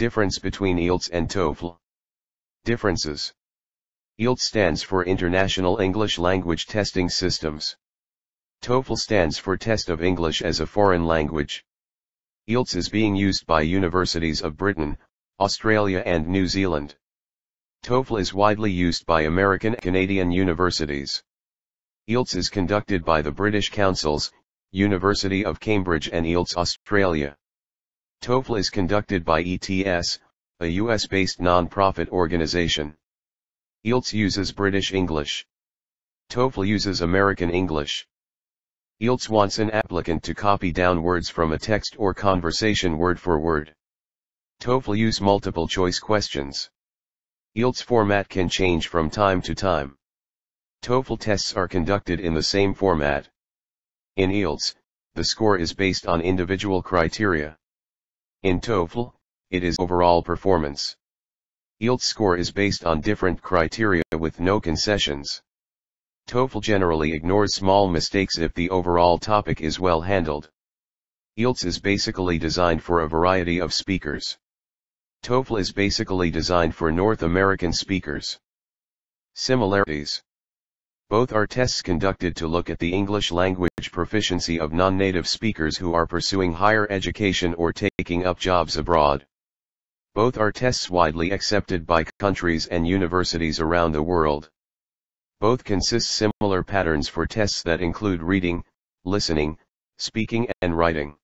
Difference between IELTS and TOEFL. Differences. IELTS stands for International English Language Testing Systems. TOEFL stands for Test of English as a Foreign Language. IELTS is being used by universities of Britain, Australia and New Zealand. TOEFL is widely used by American and Canadian universities. IELTS is conducted by the British Councils, University of Cambridge and IELTS Australia. TOEFL is conducted by ETS, a US-based non-profit organization. IELTS uses British English. TOEFL uses American English. IELTS wants an applicant to copy down words from a text or conversation word for word. TOEFL uses multiple choice questions. IELTS format can change from time to time. TOEFL tests are conducted in the same format. In IELTS, the score is based on individual criteria. In TOEFL, it is overall performance. IELTS score is based on different criteria with no concessions. TOEFL generally ignores small mistakes if the overall topic is well handled. IELTS is basically designed for a variety of speakers. TOEFL is basically designed for North American speakers. Similarities. Both are tests conducted to look at the English language proficiency of non-native speakers who are pursuing higher education or taking up jobs abroad. Both are tests widely accepted by countries and universities around the world. Both consist similar patterns for tests that include reading, listening, speaking and writing.